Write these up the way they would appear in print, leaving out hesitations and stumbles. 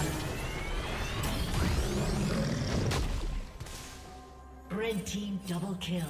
blood. Red team double kill.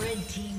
Red team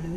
Blue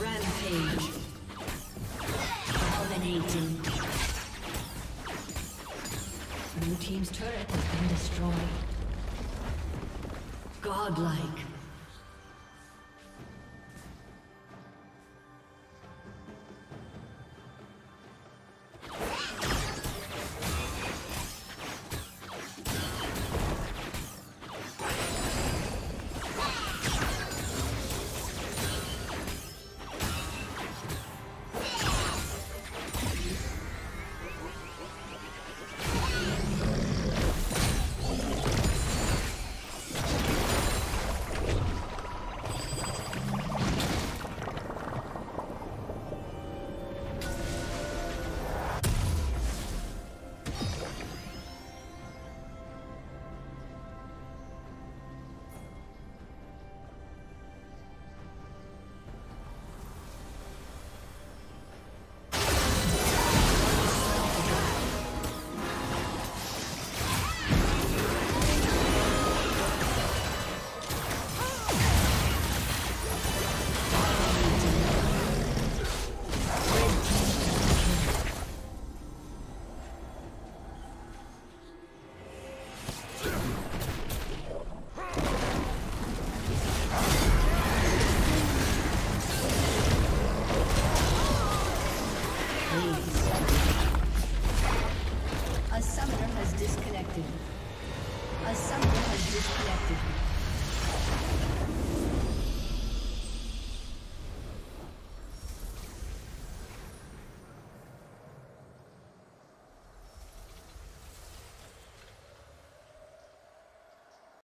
Rampage. Dominating. Blue team's turret has been destroyed. Godlike.